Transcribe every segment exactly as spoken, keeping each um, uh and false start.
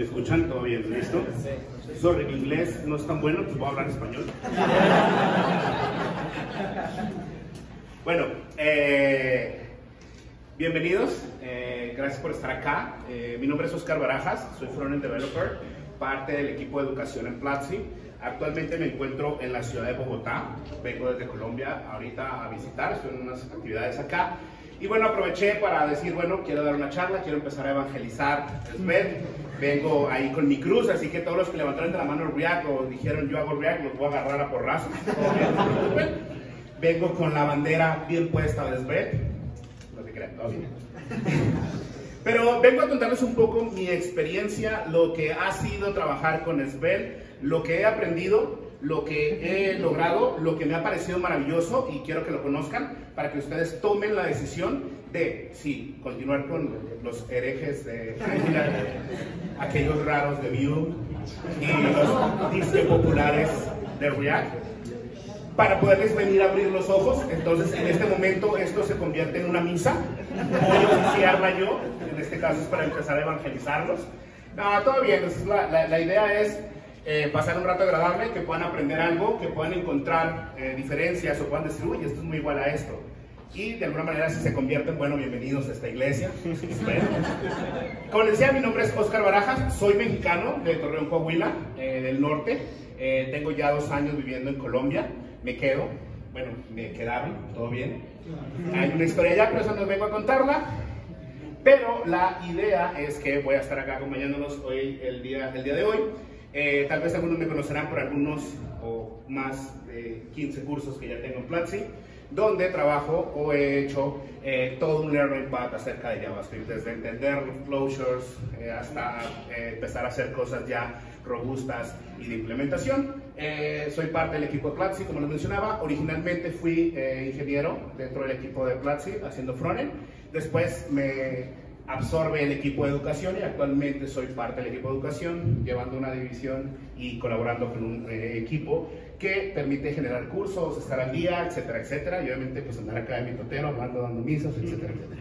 ¿Me escuchan? ¿Todo bien? ¿Listo? Sí. Sorry, mi inglés no es tan bueno, pues voy a hablar español. Bueno, eh, bienvenidos, eh, gracias por estar acá. Eh, mi nombre es Oscar Barajas, soy frontend developer, parte del equipo de educación en Platzi. Actualmente me encuentro en la ciudad de Bogotá, vengo desde Colombia ahorita a visitar, estoy en unas actividades acá. Y bueno, aproveché para decir, bueno, quiero dar una charla, quiero empezar a evangelizar Svelte. Vengo ahí con mi cruz, así que todos los que levantaron de la mano React o dijeron yo hago React, los voy a agarrar a porrazos. Vengo con la bandera bien puesta de Svelte. No se crean, todo bien. Pero vengo a contarles un poco mi experiencia, lo que ha sido trabajar con Svelte, lo que he aprendido, lo que he logrado, lo que me ha parecido maravilloso, y quiero que lo conozcan para que ustedes tomen la decisión de si sí, continuar con los herejes de aquellos raros de Vue y los disque populares de React, para poderles venir a abrir los ojos. Entonces en este momento esto se convierte en una misa, voy a oficiarla yo, en este caso es para empezar a evangelizarlos. No, todo bien, entonces la, la, la idea es Eh, pasar un rato agradable, que puedan aprender algo, que puedan encontrar eh, diferencias o puedan decir, uy, esto es muy igual a esto. Y de alguna manera, si se convierten, bueno, bienvenidos a esta iglesia. Como les decía, mi nombre es Oscar Barajas, soy mexicano de Torreón Coahuila, eh, del norte. Eh, tengo ya dos años viviendo en Colombia, me quedo, bueno, me quedaron, todo bien. Hay una historia ya, pero eso no vengo a contarla. Pero la idea es que voy a estar acá acompañándonos hoy, el día, el día de hoy. Eh, tal vez algunos me conocerán por algunos o más de eh, quince cursos que ya tengo en Platzi, donde trabajo o he hecho eh, todo un learning path acerca de JavaScript, desde entender closures eh, hasta eh, empezar a hacer cosas ya robustas y de implementación. Eh, soy parte del equipo de Platzi, como les mencionaba. Originalmente fui eh, ingeniero dentro del equipo de Platzi haciendo frontend, después me absorbe el equipo de educación y actualmente soy parte del equipo de educación, llevando una división y colaborando con un eh, equipo que permite generar cursos, estar al día, etcétera, etcétera. Y obviamente pues andar acá de mi totero, hablando, dando misas, etcétera, etcétera.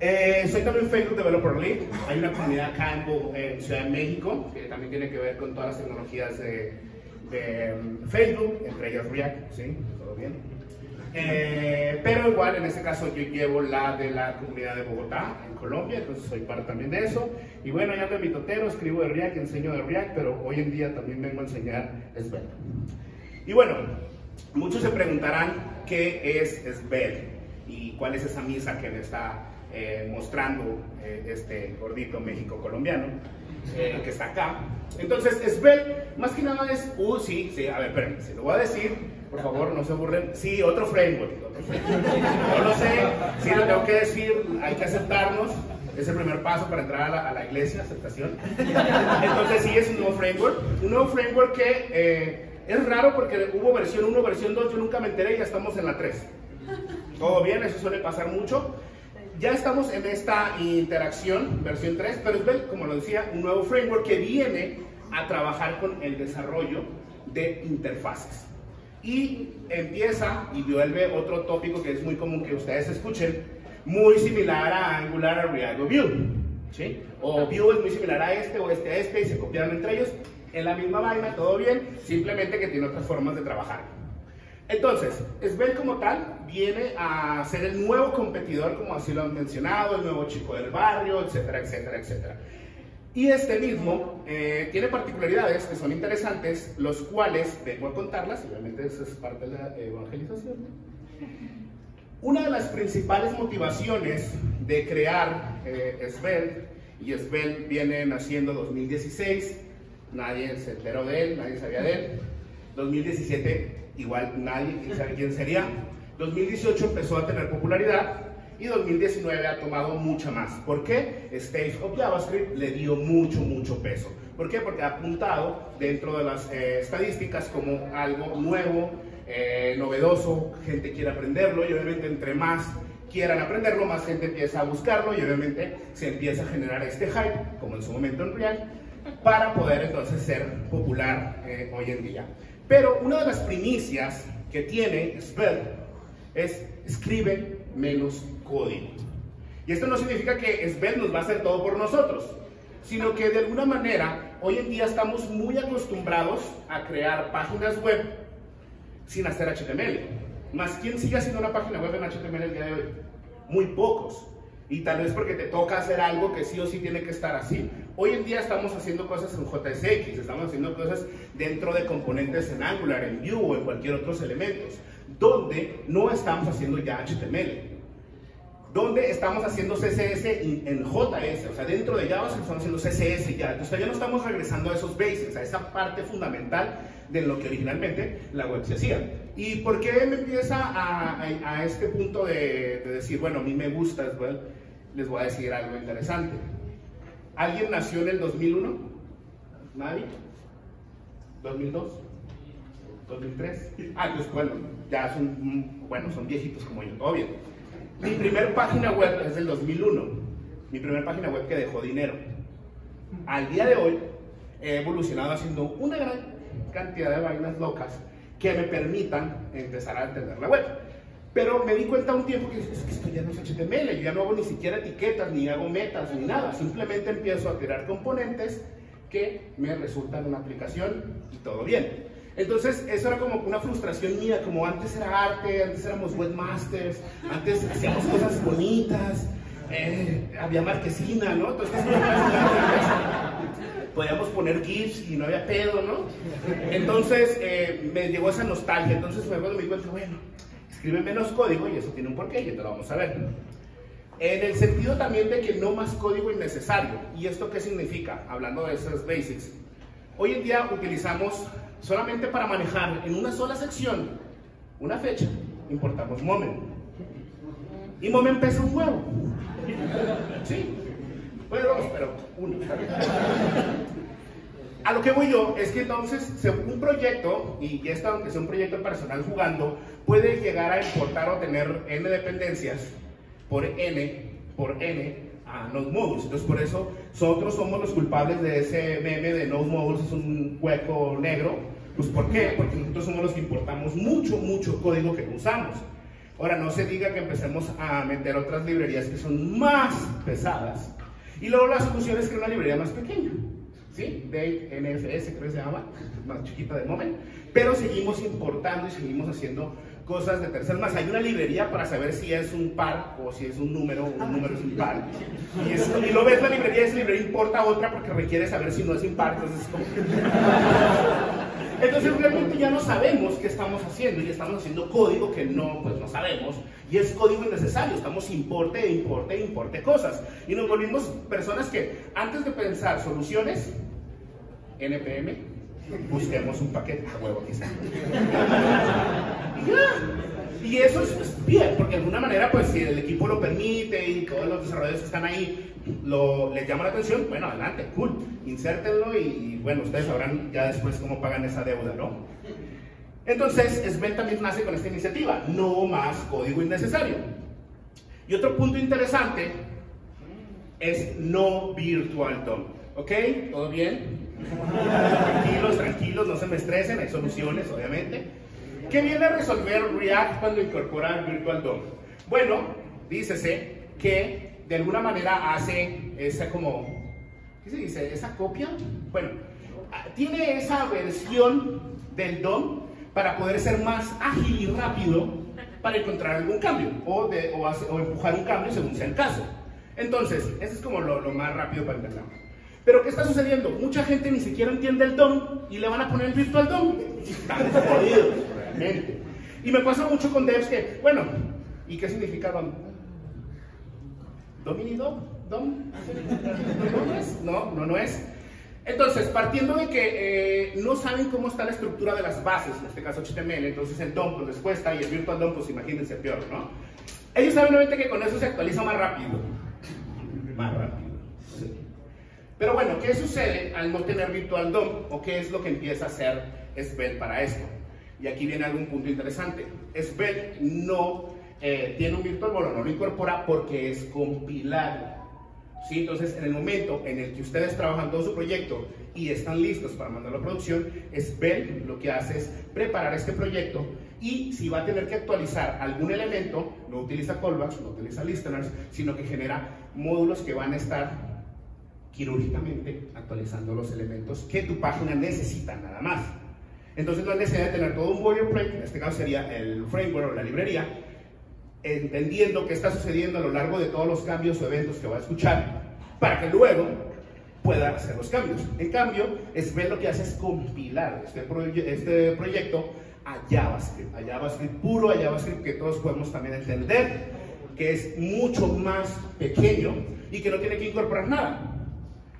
Eh, soy también Facebook Developer League. Hay una comunidad acá en eh, Ciudad de México que también tiene que ver con todas las tecnologías de, de um, Facebook, entre ellas React, ¿sí? ¿Todo bien? Eh, pero igual en este caso yo llevo la de la comunidad de Bogotá en Colombia, entonces soy parte también de eso. Y bueno, ya ando en mi totero, escribo de React, enseño de React, pero hoy en día también vengo a enseñar Svelte. Y bueno, muchos se preguntarán qué es Svelte y cuál es esa misa que me está eh, mostrando eh, este gordito México-colombiano eh, que está acá. Entonces Svelte más que nada es, uh, sí, sí, a ver, espérenme, se lo voy a decir. Por favor, no se aburren. Sí, otro framework. Otro framework. No lo sé, sí lo tengo que decir, hay que aceptarnos. Es el primer paso para entrar a la, a la iglesia, aceptación. Entonces sí, es un nuevo framework. Un nuevo framework que eh, es raro porque hubo versión uno, versión dos, yo nunca me enteré y ya estamos en la tres. Todo bien, eso suele pasar mucho. Ya estamos en esta interacción, versión tres, pero es, como lo decía, un nuevo framework que viene a trabajar con el desarrollo de interfaces. Y empieza y vuelve otro tópico que es muy común que ustedes escuchen, muy similar a Angular, a React o Vue, ¿sí? O Vue es muy similar a este o este a este y se copiaron entre ellos, en la misma vaina, todo bien, simplemente que tiene otras formas de trabajar. Entonces, Svelte como tal viene a ser el nuevo competidor, como así lo han mencionado, el nuevo chico del barrio, etcétera, etcétera, etcétera. Y este mismo eh, tiene particularidades que son interesantes, los cuales vengo a contarlas, obviamente eso es parte de la evangelización. Una de las principales motivaciones de crear eh, Svelte, y Svelte viene naciendo dos mil dieciséis, nadie se enteró de él, nadie sabía de él. dos mil diecisiete, igual nadie sabe quién sería. dos mil dieciocho empezó a tener popularidad. Y dos mil diecinueve ha tomado mucha más. ¿Por qué? Stage of JavaScript le dio mucho, mucho peso. ¿Por qué? Porque ha apuntado dentro de las eh, estadísticas como algo nuevo, eh, novedoso, gente quiere aprenderlo y obviamente entre más quieran aprenderlo, más gente empieza a buscarlo y obviamente se empieza a generar este hype, como en su momento en React, para poder entonces ser popular eh, hoy en día. Pero una de las primicias que tiene Svelte es escribe menos código. Y esto no significa que Svelte nos va a hacer todo por nosotros. sino que de alguna manera hoy en día estamos muy acostumbrados a crear páginas web sin hacer H T M L. Más, ¿quién sigue haciendo una página web en H T M L el día de hoy? Muy pocos. Y tal vez porque te toca hacer algo que sí o sí tiene que estar así. Hoy en día estamos haciendo cosas en J S X, estamos haciendo cosas dentro de componentes en Angular, en Vue o en cualquier otros elementos, donde no estamos haciendo ya H T M L. Donde estamos haciendo C S S en J S, o sea, dentro de JavaScript estamos haciendo C S S ya. Entonces ya no estamos regresando a esos basics, a esa parte fundamental de lo que originalmente la web se hacía. ¿Y por qué me empieza a, a, a este punto de, de decir, bueno, a mí me gusta as well? Les voy a decir algo interesante. ¿Alguien nació en el dos mil uno? ¿Nadie? ¿dos mil dos? ¿dos mil tres? Ah, pues bueno, ya son, bueno, son viejitos como yo, todo bien. Mi primer página web es del dos mil uno. Mi primer página web que dejó dinero. Al día de hoy he evolucionado haciendo una gran cantidad de vainas locas que me permitan empezar a entender la web. Pero me di cuenta un tiempo que es que esto ya no es H T M L, yo ya no hago ni siquiera etiquetas, ni hago metas, ni nada. Simplemente empiezo a tirar componentes que me resultan una aplicación y todo bien. Entonces, eso era como una frustración mía, como antes era arte, antes éramos webmasters, antes hacíamos cosas bonitas, eh, había marquesina, ¿no? Entonces, podíamos poner GIFs y no había pedo, ¿no? Entonces, eh, me llegó esa nostalgia, entonces me di cuenta, bueno, escribe menos código y eso tiene un porqué, y te lo vamos a ver. En el sentido también de que no más código innecesario. ¿Y esto qué significa? Hablando de esos basics. Hoy en día utilizamos... solamente para manejar en una sola sección una fecha, importamos Moment. Y Moment pesa un huevo. Sí, bueno, pero uno. A lo que voy yo es que entonces un proyecto, y esto aunque sea un proyecto personal jugando, puede llegar a importar o tener N dependencias por N, por N, a Node Modules. Entonces por eso nosotros somos los culpables de ese meme de Node Modules es un hueco negro. Pues ¿por qué? Porque nosotros somos los que importamos mucho, mucho código que usamos. Ahora no se diga que empecemos a meter otras librerías que son más pesadas. Y luego la solución es crear una librería más pequeña, ¿sí? Date-fns creo que se llama, más chiquita de Moment. Pero seguimos importando y seguimos haciendo cosas de terceros. Más, hay una librería para saber si es un par o si es un número, un número es un par. Y, es, y lo ves la librería, esa librería importa otra porque requiere saber si no es impar. Entonces, es como... entonces realmente ya no sabemos qué estamos haciendo y estamos haciendo código que no, pues no sabemos. Y es código innecesario, estamos importe, importe, importe cosas. Y nos volvimos personas que antes de pensar soluciones, N P M, busquemos un paquete a huevo quizá. Yeah. Y eso es pues, bien, porque de alguna manera, pues si el equipo lo permite y todos los desarrolladores que están ahí lo, les llama la atención, bueno, adelante, cool, insértenlo y, y bueno, ustedes sabrán ya después cómo pagan esa deuda, ¿no? Entonces, Svelte también nace con esta iniciativa, no más código innecesario. Y otro punto interesante es no Virtual D O M, ¿ok? ¿Todo bien? Tranquilos, tranquilos, no se me estresen, hay soluciones, obviamente. ¿Qué viene a resolver React cuando incorpora Virtual D O M? Bueno, dícese que de alguna manera hace esa como, ¿qué se dice? ¿Esa copia? Bueno, tiene esa versión del D O M para poder ser más ágil y rápido para encontrar algún cambio o, de, o, hace, o empujar un cambio según sea el caso. Entonces, eso es como lo, lo más rápido para entenderlo. Pero ¿qué está sucediendo? Mucha gente ni siquiera entiende el D O M y le van a poner el Virtual D O M. Están jodidos. Y me pasa mucho con devs que, bueno, ¿y qué significa D O M? ¿Domini D O M? ¿Dom? ¿No es? No, no, no es. Entonces, partiendo de que eh, no saben cómo está la estructura de las bases, en este caso H T M L, entonces el D O M pues les cuesta y el Virtual D O M pues imagínense peor, ¿no? Ellos saben obviamente que con eso se actualiza más rápido. Más rápido. Sí. Pero bueno, ¿qué sucede al no tener Virtual D O M? ¿O qué es lo que empieza a hacer Svelte para esto? Y aquí viene algún punto interesante. Svelte no eh, tiene un virtual, bueno, no lo incorpora porque es compilado. ¿Sí? Entonces, en el momento en el que ustedes trabajan todo su proyecto y están listos para mandarlo a producción, Svelte lo que hace es preparar este proyecto y si va a tener que actualizar algún elemento, no utiliza callbacks, no utiliza listeners, sino que genera módulos que van a estar quirúrgicamente actualizando los elementos que tu página necesita nada más. Entonces no es necesario tener todo un boilerplate, en este caso sería el framework o la librería, entendiendo qué está sucediendo a lo largo de todos los cambios o eventos que va a escuchar, para que luego pueda hacer los cambios. En cambio, Svelte lo que hace es compilar este, proye este proyecto a JavaScript, a JavaScript puro, a JavaScript que todos podemos también entender, que es mucho más pequeño y que no tiene que incorporar nada.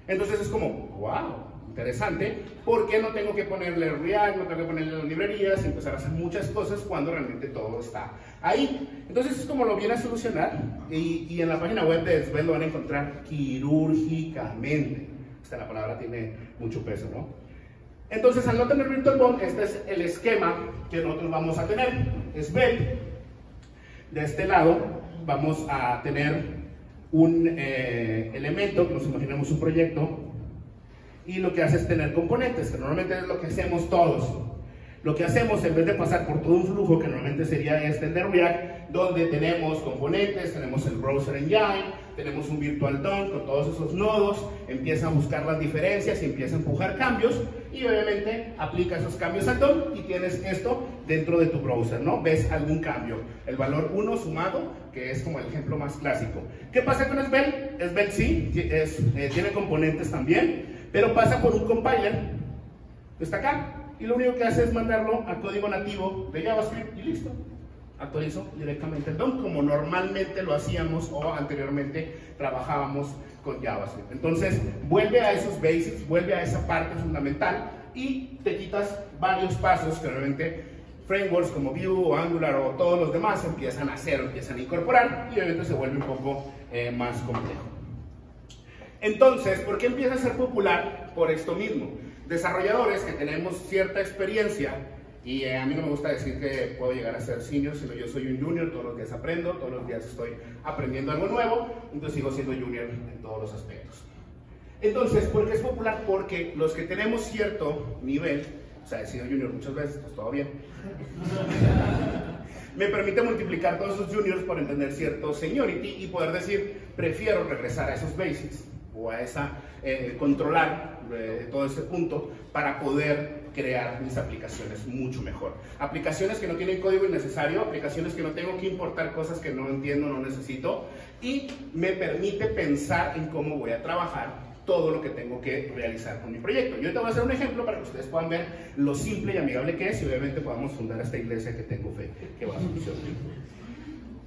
Entonces es como, wow, interesante, porque no tengo que ponerle React, no tengo que ponerle las librerías, empezar a hacer muchas cosas cuando realmente todo está ahí. Entonces es como lo viene a solucionar, y, y en la página web de Svelte lo van a encontrar quirúrgicamente. Hasta la palabra tiene mucho peso, ¿no? Entonces, al no tener Virtual D O M, este es el esquema que nosotros vamos a tener. Svelte, de este lado, vamos a tener un eh, elemento, que nos imaginemos un proyecto, y lo que hace es tener componentes, que normalmente es lo que hacemos todos. Lo que hacemos, en vez de pasar por todo un flujo, que normalmente sería este de React, donde tenemos componentes, tenemos el browser engine, tenemos un Virtual D O M con todos esos nodos, empieza a buscar las diferencias y empieza a empujar cambios, y obviamente aplica esos cambios al D O M y tienes esto dentro de tu browser, ¿no? Ves algún cambio, el valor uno sumado, que es como el ejemplo más clásico. ¿Qué pasa con Svelte? Svelte sí, es, eh, tiene componentes también, pero pasa por un compiler, está acá, y lo único que hace es mandarlo a código nativo de JavaScript y listo. Actualizo directamente el D O M, como normalmente lo hacíamos o anteriormente trabajábamos con JavaScript. Entonces, vuelve a esos basics, vuelve a esa parte fundamental y te quitas varios pasos que realmente frameworks como Vue o Angular o todos los demás empiezan a hacer, empiezan a incorporar, y obviamente se vuelve un poco eh, más complejo. Entonces, ¿por qué empieza a ser popular? Por esto mismo. Desarrolladores que tenemos cierta experiencia, y eh, a mí no me gusta decir que puedo llegar a ser senior, sino yo soy un junior, todos los días aprendo, todos los días estoy aprendiendo algo nuevo, entonces sigo siendo junior en todos los aspectos. Entonces, ¿por qué es popular? Porque los que tenemos cierto nivel, o sea, he sido junior muchas veces, pues todo bien, me permite multiplicar todos esos juniors por entender cierto seniority y poder decir, prefiero regresar a esos basics o a esa, eh, controlar de todo este punto para poder crear mis aplicaciones mucho mejor. Aplicaciones que no tienen código innecesario, aplicaciones que no tengo que importar cosas que no entiendo, no necesito, y me permite pensar en cómo voy a trabajar todo lo que tengo que realizar con mi proyecto. Yo te voy a hacer un ejemplo para que ustedes puedan ver lo simple y amigable que es, y obviamente podamos fundar esta iglesia que tengo fe que va a funcionar.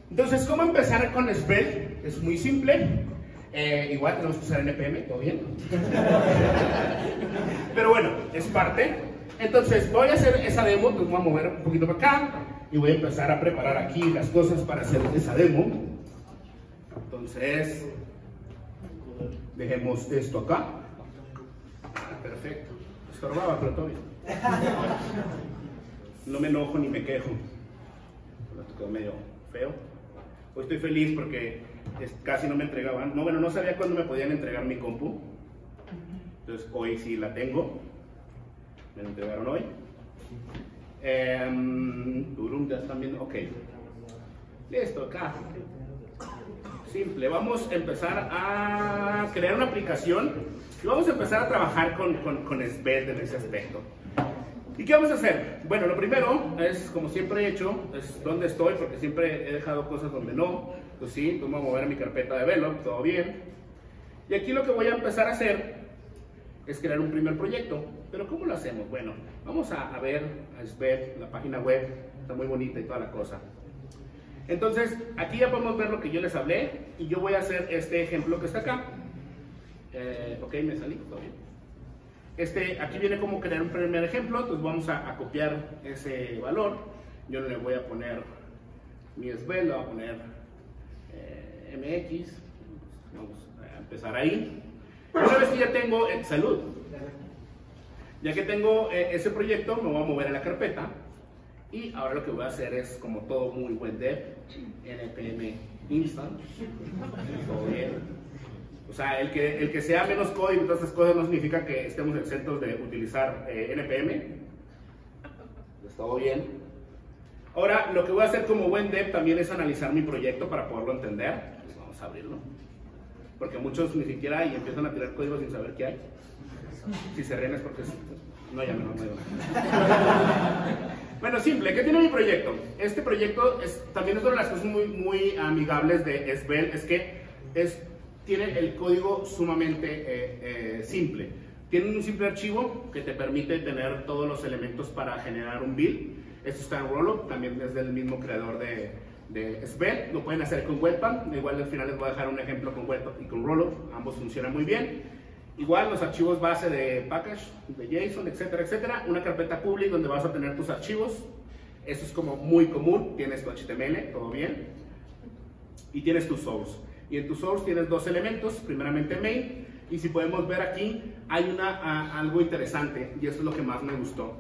Entonces, ¿cómo empezar con Svelte? Es muy simple. Eh, igual tenemos que usar N P M, ¿todo bien? Pero bueno, es parte. Entonces voy a hacer esa demo, pues voy a mover un poquito para acá y voy a empezar a preparar aquí las cosas para hacer esa demo. Entonces dejemos esto acá. Perfecto. Estorbaba, pero todo bien. No me enojo ni me quejo. Esto quedó medio feo. Hoy estoy feliz porque casi no me entregaban, no, bueno, no sabía cuándo me podían entregar mi compu, entonces hoy sí la tengo, me la entregaron hoy. Um, ya están viendo, ok, listo, acá, simple, vamos a empezar a crear una aplicación y vamos a empezar a trabajar con, con, con Svelte en ese aspecto. ¿Y qué vamos a hacer? Bueno, lo primero es, como siempre he hecho, es dónde estoy, porque siempre he dejado cosas donde no. Pues sí, voy a mover mi carpeta de Velo, todo bien. Y aquí lo que voy a empezar a hacer es crear un primer proyecto. Pero ¿cómo lo hacemos? Bueno, vamos a, a ver, a Svelte, la página web, está muy bonita y toda la cosa. Entonces, aquí ya podemos ver lo que yo les hablé, y yo voy a hacer este ejemplo que está acá. Eh, ok, me salí, todo bien. Este, aquí viene como crear un primer ejemplo, entonces vamos a, a copiar ese valor. Yo le voy a poner mi Svelte, le voy a poner eh, M X. Vamos a empezar ahí. Una vez que ya tengo, eh, salud, ya que tengo eh, ese proyecto, me voy a mover a la carpeta. Y ahora lo que voy a hacer es, como todo muy buen dev, N P M instant, todo bien. O sea, el que, el que sea menos código y todas esas cosas no significa que estemos exentos de utilizar eh, N P M. Todo bien. Ahora, lo que voy a hacer como buen dev también es analizar mi proyecto para poderlo entender. Pues vamos a abrirlo. porque muchos ni siquiera hay, empiezan a tirar código sin saber qué hay. Si se ríen es porque no, ya me lo muevo. Bueno, simple, ¿qué tiene mi proyecto? Este proyecto es, también es una de las cosas muy, muy amigables de Svelte, es que es, tiene el código sumamente eh, eh, simple. Tiene un simple archivo que te permite tener todos los elementos para generar un build. Esto está en Rollup, también es del mismo creador de, de Svelte. Lo pueden hacer con Webpack, igual al final les voy a dejar un ejemplo con Webpack y con Rollup, ambos funcionan muy bien. Igual los archivos base de package, de JSON, etcétera, etcétera. Una carpeta pública donde vas a tener tus archivos. Eso es como muy común. Tienes tu H T M L, todo bien. Y tienes tu source. Y en tu source tienes dos elementos. Primeramente main. Y si podemos ver aquí, hay una, a, algo interesante. Y eso es lo que más me gustó.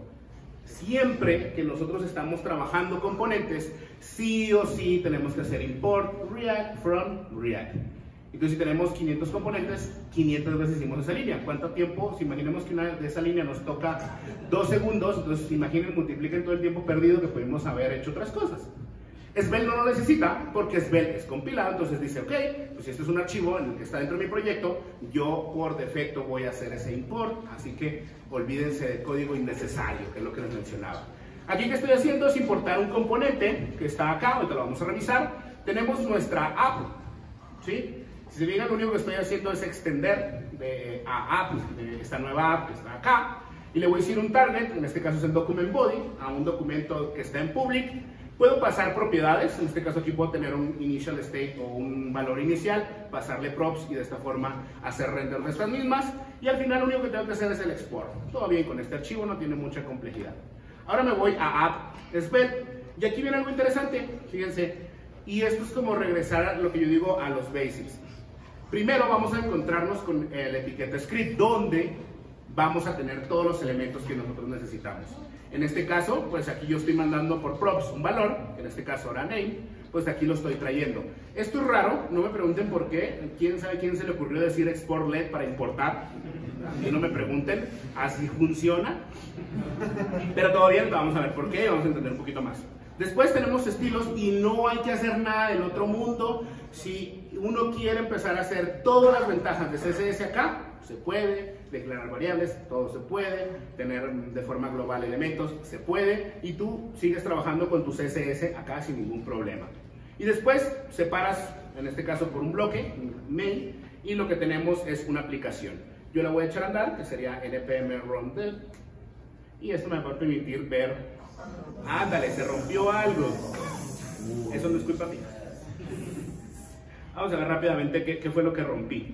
Siempre que nosotros estamos trabajando componentes, sí o sí tenemos que hacer import React from React. Entonces, si tenemos quinientos componentes, quinientas veces hicimos esa línea. ¿Cuánto tiempo? Si imaginemos que una de esa línea nos toca dos segundos, entonces imaginen, multipliquen todo el tiempo perdido que pudimos haber hecho otras cosas. Svelte no lo necesita porque Svelte es compilado, entonces dice, ok, pues este es un archivo en el que está dentro de mi proyecto, yo por defecto voy a hacer ese import, así que olvídense del código innecesario, que es lo que les mencionaba. Aquí que estoy haciendo es importar un componente que está acá, ahorita lo vamos a revisar. Tenemos nuestra app, ¿sí? Si se fijan, lo único que estoy haciendo es extender de, a app, de esta nueva app que está acá, y le voy a decir un target, en este caso es el document body, a un documento que está en public. Puedo pasar propiedades, en este caso aquí puedo tener un initial state o un valor inicial, pasarle props y de esta forma hacer render de estas mismas, y al final lo único que tengo que hacer es el export. Todo bien con este archivo, no tiene mucha complejidad. Ahora me voy a app Svelte, y aquí viene algo interesante, fíjense, y esto es como regresar a lo que yo digo a los basics. Primero vamos a encontrarnos con la etiqueta script, donde vamos a tener todos los elementos que nosotros necesitamos. En este caso, pues aquí yo estoy mandando por props un valor, en este caso ahora name, pues aquí lo estoy trayendo. Esto es raro, no me pregunten por qué, quién sabe quién se le ocurrió decir export led para importar, a mí no me pregunten, así funciona, pero todavía vamos a ver por qué, vamos a entender un poquito más. Después tenemos estilos y no hay que hacer nada del otro mundo. Si uno quiere empezar a hacer todas las ventajas de C S S acá, se puede, declarar variables, todo se puede, tener de forma global elementos, se puede, y tú sigues trabajando con tu C S S acá sin ningún problema. Y después separas, en este caso por un bloque, main, y lo que tenemos es una aplicación. Yo la voy a echar a andar, que sería npm run dev, y esto me va a permitir ver... Ándale, se rompió algo. Eso no es culpa mía. Vamos a ver rápidamente qué, qué fue lo que rompí.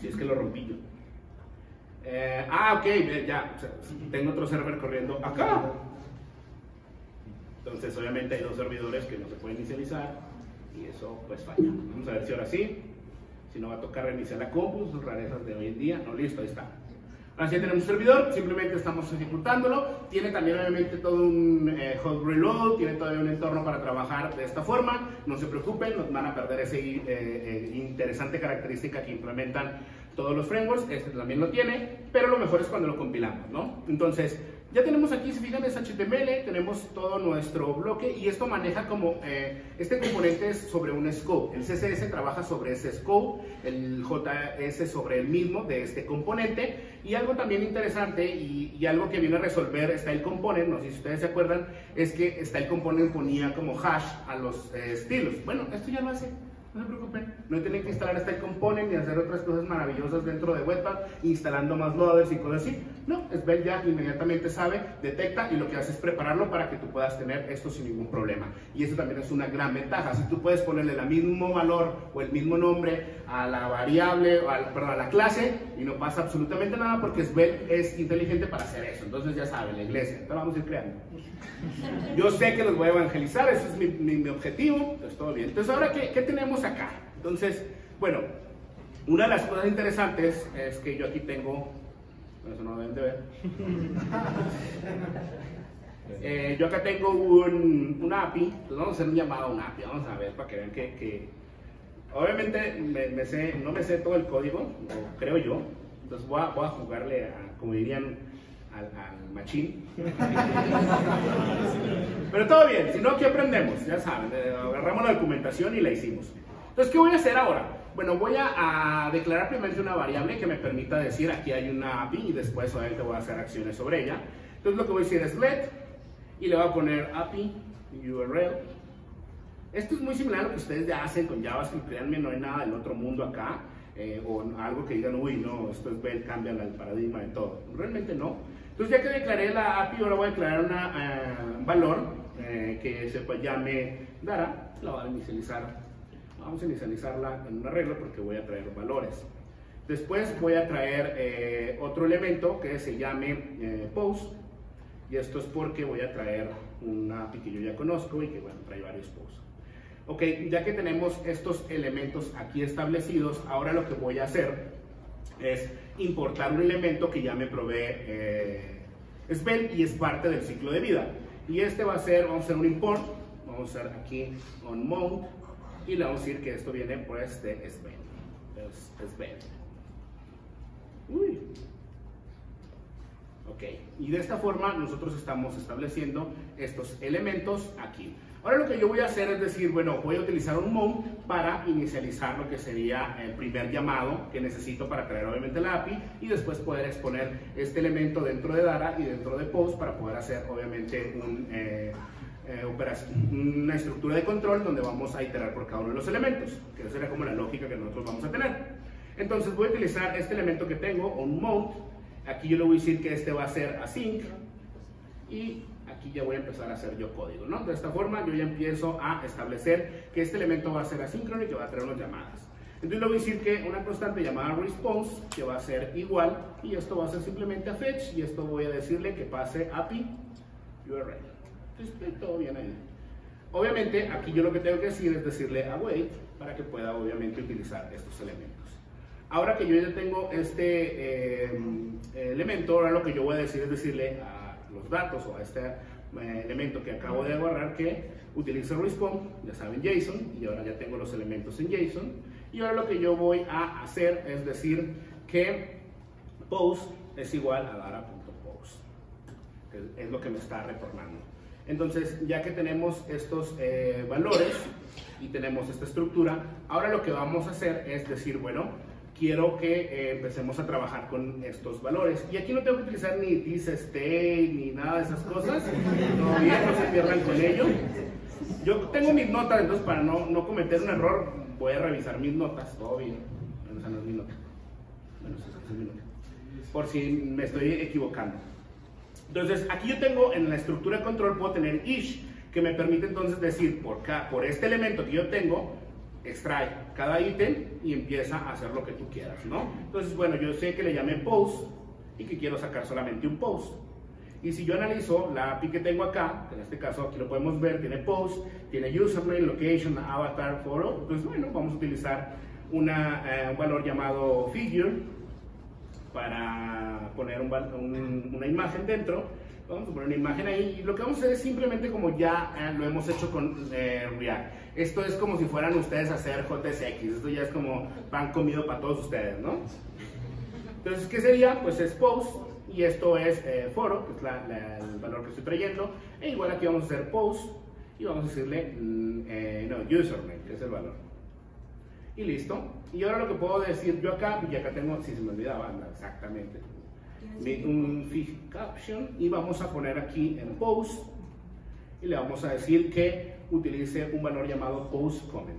Si es que lo rompí yo. Eh, ah, ok, ya. O sea, tengo otro server corriendo acá. Entonces, obviamente hay dos servidores que no se pueden inicializar. Y eso, pues, falla. Vamos a ver si ahora sí. Si no va a tocar reiniciar la compu, son rarezas de hoy en día. No, listo, ahí está. Así que tenemos un servidor, simplemente estamos ejecutándolo. Tiene también obviamente todo un eh, hot reload, tiene todavía un entorno para trabajar de esta forma. No se preocupen, no van a perder esa eh, eh, interesante característica que implementan todos los frameworks. Este también lo tiene, pero lo mejor es cuando lo compilamos, ¿no? Entonces, ya tenemos aquí, si fijan, es H T M L, tenemos todo nuestro bloque y esto maneja como, eh, este componente es sobre un scope. El C S S trabaja sobre ese scope, el J S sobre el mismo de este componente. Y algo también interesante y, y algo que viene a resolver Style Component, no sé si ustedes se acuerdan, es que Style Component ponía como hash a los eh, estilos. Bueno, esto ya lo hace. No se preocupen, no tienen que instalar Style Component ni hacer otras cosas maravillosas dentro de Webpack, instalando más loaders y cosas así. No, Svelte ya inmediatamente sabe, detecta y lo que hace es prepararlo para que tú puedas tener esto sin ningún problema. Y eso también es una gran ventaja. Si tú puedes ponerle el mismo valor o el mismo nombre a la variable, o a, perdón, a la clase y no pasa absolutamente nada porque Svelte es inteligente para hacer eso. Entonces ya saben, la iglesia, te la vamos a ir creando. Yo sé que los voy a evangelizar, ese es mi, mi, mi objetivo, pues todo bien. Entonces ahora, ¿qué, qué tenemos acá? Entonces, bueno, una de las cosas interesantes es que yo aquí tengo, bueno, eso no lo deben de ver, eh, yo acá tengo un, un A P I, entonces vamos a hacer un llamado a un A P I, vamos a ver para que vean que, que obviamente me, me sé, no me sé todo el código, o creo yo, entonces voy a, voy a jugarle a, como dirían, al, al machín. Pero todo bien, si no, ¿qué aprendemos? Ya saben, agarramos la documentación y la hicimos. Entonces, ¿qué voy a hacer ahora? Bueno, voy a, a declarar primero una variable que me permita decir aquí hay una A P I y después obviamente voy a hacer acciones sobre ella. Entonces lo que voy a decir es let y le voy a poner A P I U R L. Esto es muy similar a lo que ustedes ya hacen con JavaScript, créanme, no hay nada del otro mundo acá. Eh, o algo que digan, uy, no, esto es ver, cambia el paradigma de todo. Realmente no. Entonces ya que declaré la A P I, ahora voy a declarar una, uh, un valor eh, que se pues, llame Dara. La voy a inicializar. Vamos a inicializarla en una regla porque voy a traer los valores. Después voy a traer eh, otro elemento que se llame eh, post. Y esto es porque voy a traer una A P I que yo ya conozco y que bueno, trae varios posts. Ok, ya que tenemos estos elementos aquí establecidos, ahora lo que voy a hacer es importar un elemento que ya me provee eh, Svelte y es parte del ciclo de vida. Y este va a ser, vamos a hacer un import, vamos a hacer aquí on mount y le vamos a decir que esto viene pues de Svelte. Entonces, Svelte. Uy. Ok, y de esta forma nosotros estamos estableciendo estos elementos aquí. Ahora lo que yo voy a hacer es decir, bueno, voy a utilizar un mount para inicializar lo que sería el primer llamado que necesito para traer obviamente la A P I y después poder exponer este elemento dentro de Dara y dentro de Post para poder hacer obviamente un, eh, eh, operación, una estructura de control donde vamos a iterar por cada uno de los elementos, que esa era como la lógica que nosotros vamos a tener. Entonces voy a utilizar este elemento que tengo, un mount, aquí yo le voy a decir que este va a ser async y aquí ya voy a empezar a hacer yo código, ¿no? De esta forma yo ya empiezo a establecer que este elemento va a ser asíncrono y que va a traer unas llamadas. Entonces le voy a decir que una constante llamada response que va a ser igual y esto va a ser simplemente a fetch y esto voy a decirle que pase A P I U R L. Entonces todo bien ahí. Obviamente aquí yo lo que tengo que decir es decirle await para que pueda obviamente utilizar estos elementos. Ahora que yo ya tengo este eh, elemento, ahora lo que yo voy a decir es decirle a los datos o a este eh, elemento que acabo de agarrar que utiliza response, ya saben, JSON, y ahora ya tengo los elementos en JSON y ahora lo que yo voy a hacer es decir que post es igual a dara.post, que es lo que me está retornando. Entonces ya que tenemos estos eh, valores y tenemos esta estructura, ahora lo que vamos a hacer es decir, bueno, quiero que eh, empecemos a trabajar con estos valores. Y aquí no tengo que utilizar ni this state, ni nada de esas cosas. No, bien, no se pierdan con ello. Yo tengo mis notas, entonces para no, no cometer un error, voy a revisar mis notas. Todo bien. Bueno, esa no es mi nota. Bueno, esa es mi nota. Por si me estoy equivocando. Entonces, aquí yo tengo en la estructura de control, puedo tener each, que me permite entonces decir, por, cada, por este elemento que yo tengo, extrae cada ítem y empieza a hacer lo que tú quieras, ¿no? Entonces, bueno, yo sé que le llamé post y que quiero sacar solamente un post. Y si yo analizo la A P I que tengo acá, que en este caso aquí lo podemos ver, tiene post, tiene username, location, avatar, photo. Entonces, bueno, vamos a utilizar una, eh, un valor llamado figure para poner un, un, una imagen dentro. Vamos a poner una imagen ahí y lo que vamos a hacer es simplemente como ya eh, lo hemos hecho con eh, React. Esto es como si fueran ustedes a hacer J S X, esto ya es como pan comido para todos ustedes, ¿no? Entonces, ¿qué sería? Pues es post, y esto es eh, foro, que es la, la, el valor que estoy trayendo, e igual aquí vamos a hacer post, y vamos a decirle, mm, eh, no, username, que es el valor. Y listo, y ahora lo que puedo decir yo acá, y acá tengo, si se me olvidaba, exactamente, mi, un fig caption, y vamos a poner aquí en post, y le vamos a decir que utilice un valor llamado post comment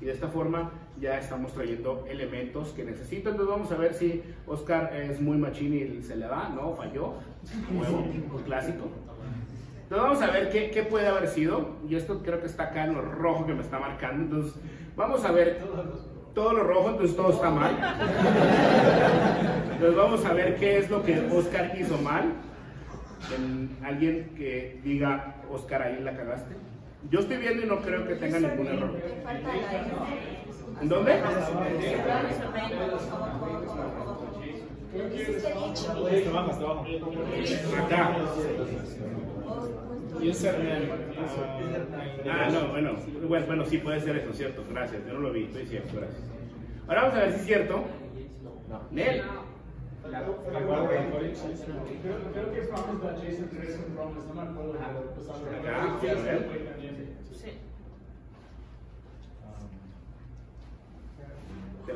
y de esta forma ya estamos trayendo elementos que necesito. Entonces vamos a ver si Oscar es muy machín y se le da, no, falló, nuevo, un clásico. Entonces vamos a ver qué, qué puede haber sido y esto creo que está acá en lo rojo que me está marcando, entonces vamos a ver todo lo rojo, entonces todo está mal. Entonces vamos a ver qué es lo que Oscar hizo mal. Alguien que diga, Oscar, ahí la cagaste. Yo estoy viendo y no creo que tenga ningún error. ¿En dónde? Acá. Ah, no, bueno, bueno, bueno, sí puede ser eso, cierto, gracias, yo no lo vi, estoy cierto, gracias. Ahora vamos a ver si es cierto. Nel. Creo que estamos la J S X no me acuerdo de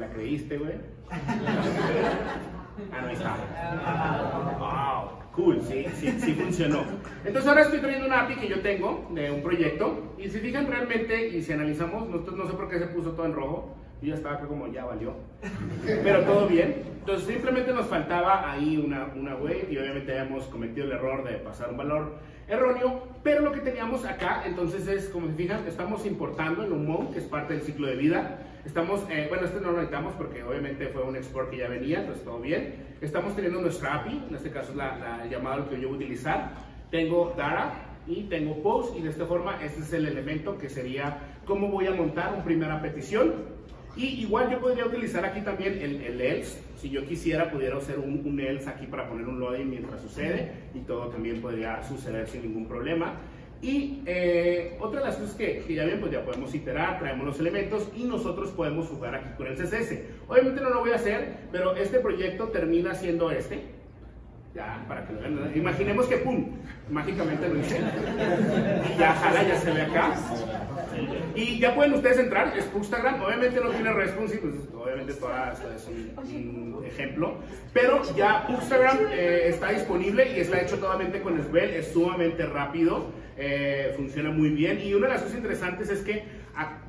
la creíste, güey. Ah, no, ahí está. Ah, wow, cool, sí, sí, sí funcionó. Entonces ahora estoy trayendo una A P I que yo tengo de un proyecto. Y si fijan realmente y si analizamos, nosotros no sé por qué se puso todo en rojo. Yo ya estaba acá como ya valió, pero todo bien. Entonces simplemente nos faltaba ahí una, una web y obviamente habíamos cometido el error de pasar un valor erróneo, pero lo que teníamos acá entonces es, como se fijan, estamos importando en un mount que es parte del ciclo de vida. Estamos, eh, bueno, este no lo necesitamos porque obviamente fue un export que ya venía, entonces todo bien. Estamos teniendo nuestra A P I, en este caso es la, la llamada que yo voy a utilizar. Tengo Dara y tengo Post y de esta forma este es el elemento que sería cómo voy a montar una primera petición. Y igual yo podría utilizar aquí también el, el else, si yo quisiera pudiera hacer un, un else aquí para poner un loading mientras sucede y todo también podría suceder sin ningún problema. Y eh, otra de las cosas que, que ya bien, pues ya podemos iterar, traemos los elementos y nosotros podemos jugar aquí con el C S S. Obviamente no lo voy a hacer, pero este proyecto termina siendo este. Ya, para que lo vean, imaginemos que pum, mágicamente lo hice. Ya jala, ya se ve acá. Y ya pueden ustedes entrar, es Instagram, obviamente no tiene responsive, pues obviamente todas es un, un ejemplo. Pero ya Instagram eh, está disponible y está hecho totalmente con Svelte, es sumamente rápido, eh, funciona muy bien. Y una de las cosas interesantes es que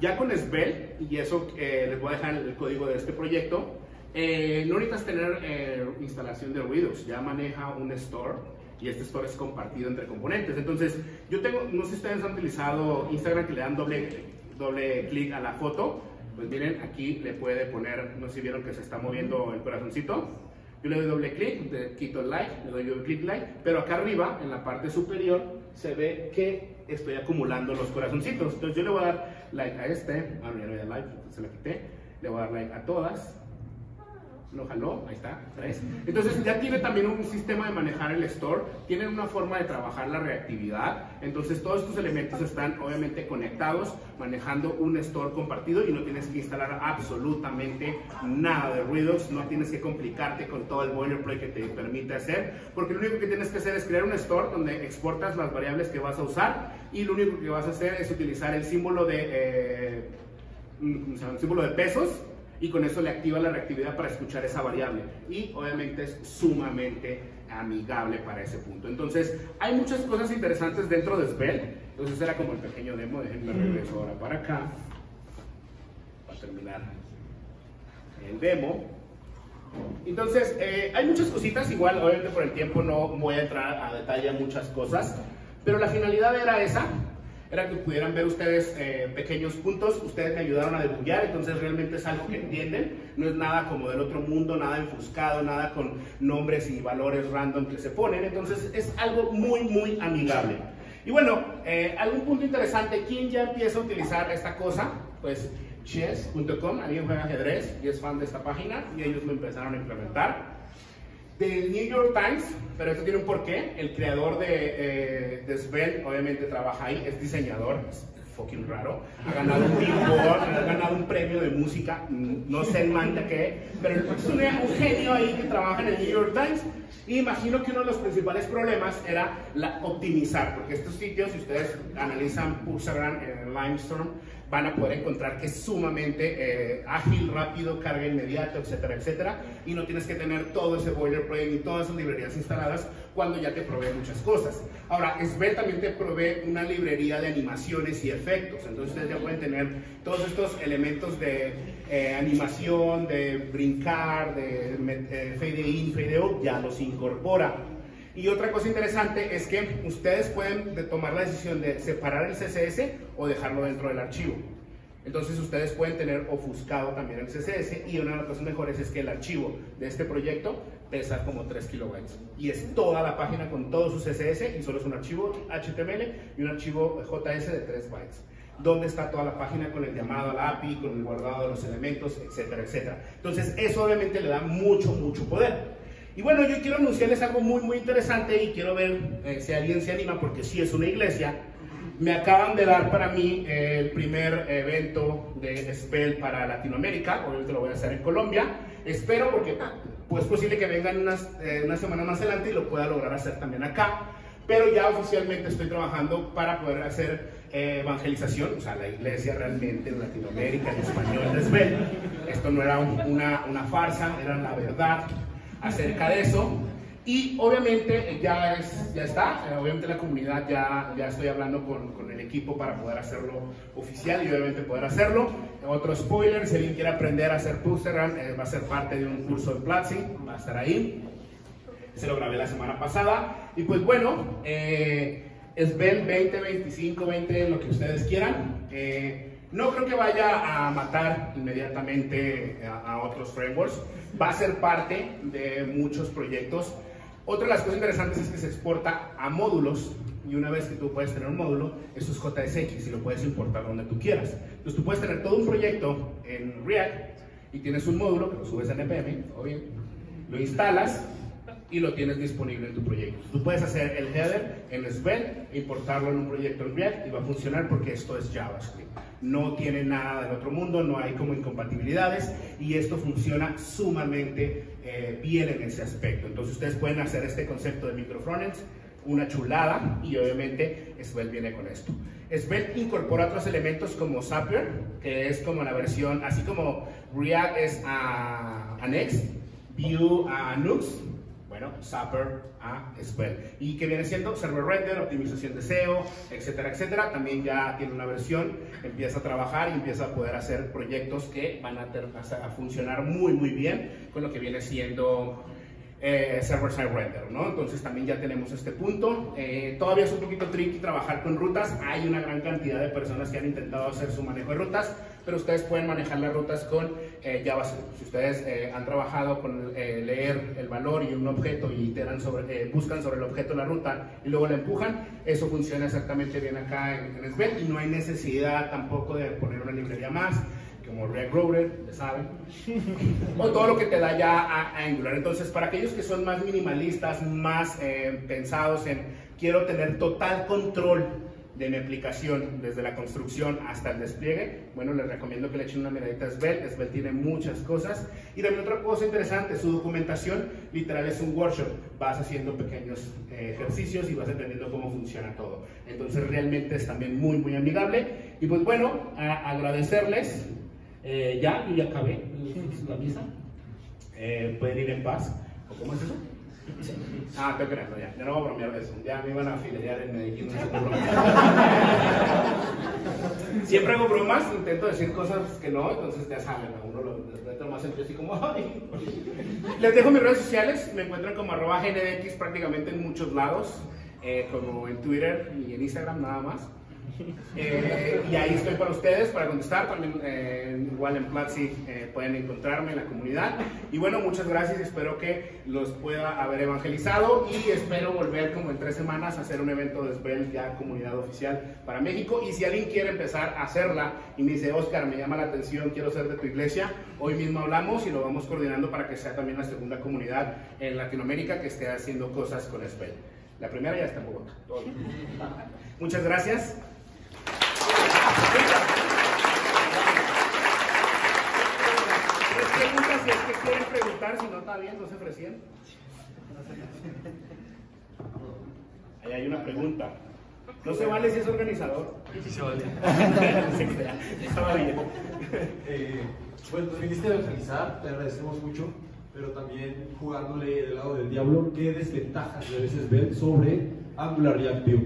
ya con Svelte, y eso eh, les voy a dejar el código de este proyecto. Eh, no necesitas tener eh, instalación de Windows, ya maneja un store y este store es compartido entre componentes. Entonces, yo tengo, no sé si ustedes han utilizado Instagram que le dan doble, doble clic a la foto. Pues miren, aquí le puede poner, no sé si vieron que se está moviendo el corazoncito. Yo le doy doble clic, le quito el like, le doy doble clic like, pero acá arriba, en la parte superior, se ve que estoy acumulando los corazoncitos. Entonces, yo le voy a dar like a este, ah, ya no voy a dar like, se la quité, le voy a dar like a todas. Lo jaló, ahí está, tres. Entonces ya tiene también un sistema de manejar el store, tienen una forma de trabajar la reactividad, entonces todos estos elementos están obviamente conectados, manejando un store compartido y no tienes que instalar absolutamente nada de ruidos, no tienes que complicarte con todo el boilerplate que te permite hacer, porque lo único que tienes que hacer es crear un store donde exportas las variables que vas a usar y lo único que vas a hacer es utilizar el símbolo de, eh, ¿cómo se llama? El símbolo de pesos. Y con eso le activa la reactividad para escuchar esa variable. Y obviamente es sumamente amigable para ese punto. Entonces, hay muchas cosas interesantes dentro de Svelte. Entonces, era como el pequeño demo. Déjenme regreso ahora para acá. Para terminar el demo. Entonces, eh, hay muchas cositas. Igual, obviamente por el tiempo no voy a entrar a detalle a muchas cosas. Pero la finalidad era esa. Era que pudieran ver ustedes eh, pequeños puntos, ustedes me ayudaron a debuggear, entonces realmente es algo que entienden, no es nada como del otro mundo, nada enfuscado, nada con nombres y valores random que se ponen, entonces es algo muy, muy amigable. Y bueno, eh, algún punto interesante, ¿quién ya empieza a utilizar esta cosa? Pues chess punto com, alguien juega ajedrez y es fan de esta página y ellos lo empezaron a implementar. Del New York Times, pero esto tiene un porqué. El creador de, eh, de Svelte obviamente trabaja ahí, es diseñador, es fucking raro. Ha ganado un Billboard, ha ganado un premio de música, no sé el man de qué, pero es un, un genio ahí que trabaja en el New York Times. Y imagino que uno de los principales problemas era la optimizar, porque estos sitios, si ustedes analizan Pulsarán, eh, Limestorm, van a poder encontrar que es sumamente eh, ágil, rápido, carga inmediata, etcétera, etcétera. Y no tienes que tener todo ese boilerplate y todas esas librerías instaladas cuando ya te provee muchas cosas. Ahora, Svelte también te provee una librería de animaciones y efectos. Entonces, ustedes ya pueden tener todos estos elementos de eh, animación, de brincar, de, de fade in, fade out, ya los incorpora. Y otra cosa interesante es que ustedes pueden tomar la decisión de separar el C S S o dejarlo dentro del archivo. Entonces ustedes pueden tener ofuscado también el C S S y una de las cosas mejores es que el archivo de este proyecto pesa como tres kilobytes. Y es toda la página con todo su C S S y solo es un archivo H T M L y un archivo J S de tres bytes. Dónde está toda la página con el llamado a la A P I, con el guardado de los elementos, etcétera, etcétera. Entonces eso obviamente le da mucho, mucho poder. Y bueno, yo quiero anunciarles algo muy, muy interesante y quiero ver eh, si alguien se anima, porque sí es una iglesia. Me acaban de dar para mí eh, el primer evento de Svelte para Latinoamérica, obviamente lo voy a hacer en Colombia. Espero porque pues, es posible que vengan unas, eh, una semana más adelante y lo pueda lograr hacer también acá. Pero ya oficialmente estoy trabajando para poder hacer eh, evangelización, o sea, la iglesia realmente en Latinoamérica, en español, en Svelte. esto no era un, una, una farsa, era la verdad acerca de eso. Y obviamente ya, es, ya está, obviamente la comunidad ya, ya estoy hablando con, con el equipo para poder hacerlo oficial y obviamente poder hacerlo. Otro spoiler, si alguien quiere aprender a hacer Bootstrap, eh, va a ser parte de un curso en Platzi, va a estar ahí. Se lo grabé la semana pasada y pues bueno, eh, es ven veinte, veinticinco, veinte, lo que ustedes quieran. Eh, no creo que vaya a matar inmediatamente a, a otros frameworks, va a ser parte de muchos proyectos. Otra de las cosas interesantes es que se exporta a módulos y una vez que tú puedes tener un módulo, eso es J S X y lo puedes importar donde tú quieras. Entonces tú puedes tener todo un proyecto en React y tienes un módulo que lo subes a N P M, todo bien, lo instalas y lo tienes disponible en tu proyecto. Tú puedes hacer el header en Svelte e importarlo en un proyecto en React y va a funcionar porque esto es JavaScript. No tiene nada del otro mundo, no hay como incompatibilidades y esto funciona sumamente eh, bien en ese aspecto. Entonces ustedes pueden hacer este concepto de microfrontends, una chulada, y obviamente Svelte viene con esto. Svelte incorpora otros elementos como Sapper, que es como la versión, así como React es a, a Next, Vue a Nuxt, bueno, Sapper a Svelte. ¿Y que viene siendo? Server Render, optimización de S E O, etcétera, etcétera. También ya tiene una versión, empieza a trabajar y empieza a poder hacer proyectos que van a, ter, a funcionar muy, muy bien con lo que viene siendo eh, Server Side Render, ¿no? Entonces también ya tenemos este punto. Eh, todavía es un poquito tricky trabajar con rutas. Hay una gran cantidad de personas que han intentado hacer su manejo de rutas, pero ustedes pueden manejar las rutas con eh, JavaScript. Si ustedes eh, han trabajado con eh, leer el valor y un objeto y iteran sobre, eh, buscan sobre el objeto la ruta y luego la empujan, eso funciona exactamente bien acá en, en Svelte y no hay necesidad tampoco de poner una librería más, como React Router, ya saben, o todo lo que te da ya a Angular. Entonces, para aquellos que son más minimalistas, más eh, pensados en quiero tener total control de mi aplicación, desde la construcción hasta el despliegue, bueno, les recomiendo que le echen una miradita a Svelte. Svelte tiene muchas cosas. Y también otra cosa interesante, su documentación literal es un workshop. Vas haciendo pequeños eh, ejercicios y vas entendiendo cómo funciona todo. Entonces realmente es también muy, muy amigable. Y pues bueno, agradecerles. Eh, ya, yo ya acabé la misa. Eh, pueden ir en paz. ¿O cómo es eso? Sí. Ah, estoy creando ya, ya no voy a bromear de eso. Ya me iban a afiliar en Medellín. No. Siempre hago bromas, intento decir cosas que no, entonces ya saben, a uno lo intento más en así como ay. Les dejo mis redes sociales, me encuentran como arroba G N D X prácticamente en muchos lados, eh, como en Twitter y en Instagram nada más. Eh, y ahí estoy para ustedes, para contestar también, eh, igual en Platzi eh, pueden encontrarme en la comunidad. Y bueno, muchas gracias, espero que los pueda haber evangelizado y espero volver como en tres semanas a hacer un evento de Svelte ya comunidad oficial para México. Y si alguien quiere empezar a hacerla y me dice, Oscar, me llama la atención, quiero ser de tu iglesia, hoy mismo hablamos y lo vamos coordinando para que sea también la segunda comunidad en Latinoamérica que esté haciendo cosas con Svelte. La primera ya está en Bogotá. Muchas gracias. Si es que quieren preguntar, si no está bien, no se ofrecían. Ahí hay una pregunta. No se vale si es organizador. Sí, se vale. Estaba bien. Eh, bueno, nos viniste a evangelizar, te agradecemos mucho, pero también jugándole del lado del diablo, ¿qué desventajas a veces ven sobre Angular React Vue?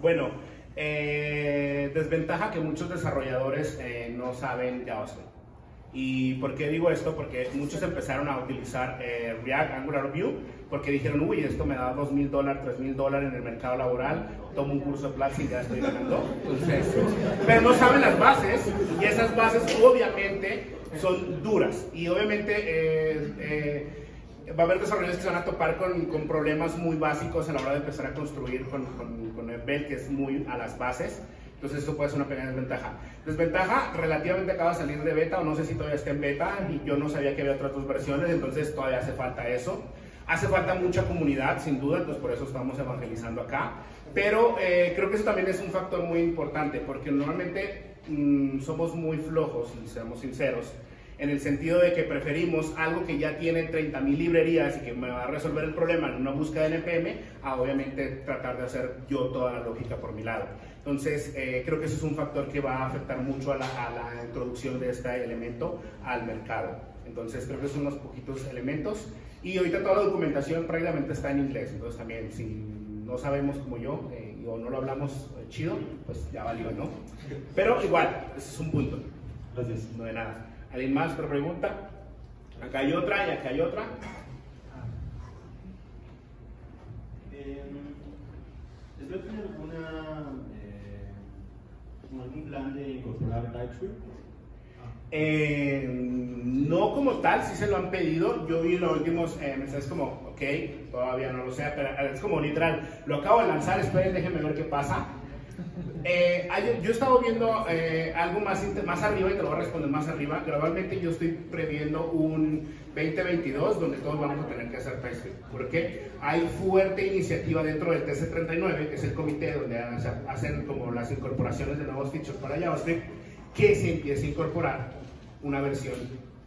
Bueno, eh, desventaja que muchos desarrolladores eh, no saben JavaScript. ¿Y por qué digo esto? Porque muchos empezaron a utilizar eh, React, Angular, Vue, porque dijeron, uy, esto me da dos mil dólares, tres mil dólares en el mercado laboral, tomo un curso de Platzi y ya estoy ganando. Entonces, pero no saben las bases, y esas bases obviamente son duras. Y obviamente eh, eh, va a haber desarrolladores que se van a topar con, con problemas muy básicos a la hora de empezar a construir con, con, con el Svelte, que es muy a las bases. Entonces esto puede ser una pequeña desventaja. Desventaja, relativamente acaba de salir de beta, o no sé si todavía está en beta, y yo no sabía que había otras dos versiones, entonces todavía hace falta eso. Hace falta mucha comunidad, sin duda, entonces por eso estamos evangelizando acá. Pero eh, creo que eso también es un factor muy importante, porque normalmente mmm, somos muy flojos, si seamos sinceros, en el sentido de que preferimos algo que ya tiene treinta mil librerías y que me va a resolver el problema en una búsqueda en N P M, a obviamente tratar de hacer yo toda la lógica por mi lado. Entonces, eh, creo que eso es un factor que va a afectar mucho a la, a la introducción de este elemento al mercado. Entonces, creo que son unos poquitos elementos. Y ahorita toda la documentación prácticamente está en inglés, entonces también si no sabemos como yo, eh, o no lo hablamos eh, chido, pues ya valió, ¿no? Pero igual, ese es un punto. Gracias. No de nada. ¿Alguien más? ¿Otra pregunta? Acá hay otra y acá hay otra. Eh, ¿Svelte tiene alguna, eh, algún plan de incorporar TypeScript? Eh, no como tal, sí se lo han pedido. Yo vi los últimos eh, mensajes como, ok, todavía no lo sé, pero es como literal, lo acabo de lanzar, esperen, déjenme ver qué pasa. Eh, yo he estado viendo eh, algo más, más arriba y te lo voy a responder más arriba. Gradualmente yo estoy previendo un veinte veintidós donde todos vamos a tener que hacer TypeScript, porque hay fuerte iniciativa dentro del T C treinta y nueve, que es el comité donde hacen como las incorporaciones de nuevos features para JavaScript, que se empiece a incorporar una versión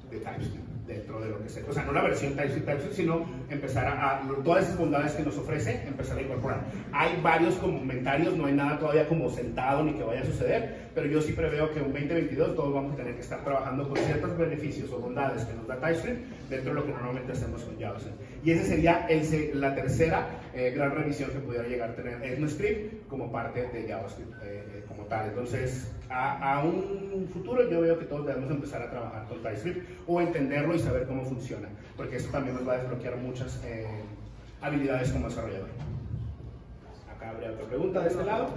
de TypeScript dentro de lo que sea. O sea, no la versión TypeScript, TypeScript, sino empezar a, a todas esas bondades que nos ofrece, empezar a incorporar. Hay varios comentarios, no hay nada todavía como sentado ni que vaya a suceder, pero yo sí preveo que en veinte veintidós todos vamos a tener que estar trabajando con ciertos beneficios o bondades que nos da TypeScript dentro de lo que normalmente hacemos con JavaScript. Y esa sería el, la tercera eh, gran revisión que pudiera llegar a tener ECMAScript como parte de JavaScript eh, eh, como tal. Entonces, a, a un futuro yo veo que todos debemos empezar a trabajar con TypeScript o entenderlo y saber cómo funciona, porque eso también nos va a desbloquear muchas eh, habilidades como desarrollador. Acá habría otra pregunta de este lado.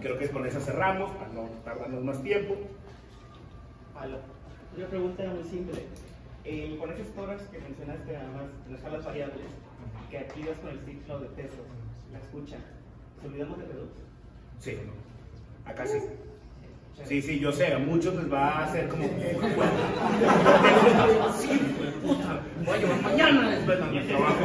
Creo que con esa cerramos para no tardarnos más tiempo. Pablo, una pregunta muy simple. Eh, con esos toras que mencionaste, además, las salas variables que activas con el ciclo de pesos, la escucha, ¿se olvidamos de Redux? Sí, acá sí. Sí, sí, yo sé, a muchos les va a hacer como sí, puta, voy a llevar mañana después de mi trabajo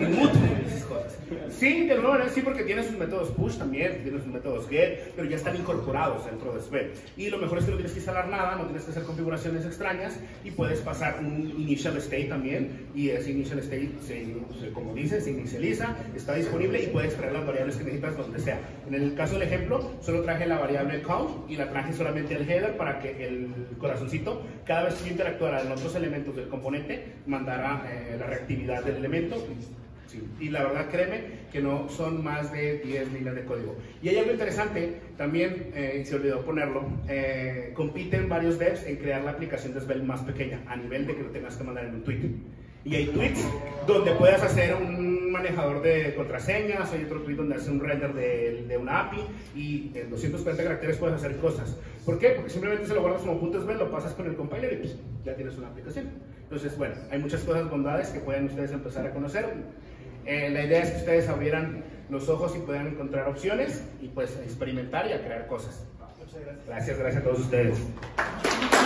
y muchas esas cosas. Sí, de nuevo, sí, porque tiene sus métodos push también, tiene sus métodos get, pero ya están incorporados dentro de Svelte. Y lo mejor es que no tienes que instalar nada, no tienes que hacer configuraciones extrañas y puedes pasar un initial state también, y ese initial state, se, como dice, se inicializa, está disponible y puedes traer las variables que necesitas donde sea. En el caso del ejemplo, solo traje la variable y la traje solamente al header para que el corazoncito, cada vez que yo interactuara en otros elementos del componente, mandara eh, la reactividad del elemento. Sí. Y la verdad, créeme que no son más de diez líneas de código. Y hay algo interesante, también eh, se olvidó ponerlo, eh, compiten varios devs en crear la aplicación de Svelte más pequeña, a nivel de que lo tengas que mandar en un tweet. Y hay tweets donde puedas hacer un manejador de contraseñas, hay otro tweet donde hace un render de, de una A P I y en doscientos cuarenta caracteres puedes hacer cosas. ¿Por qué? Porque simplemente se lo guardas como punto Svelte, lo pasas con el compiler y pues, ya tienes una aplicación. Entonces, bueno, hay muchas cosas, bondades que pueden ustedes empezar a conocer. Eh, la idea es que ustedes abrieran los ojos y puedan encontrar opciones y pues experimentar y a crear cosas. Muchas gracias. Gracias, gracias a todos ustedes.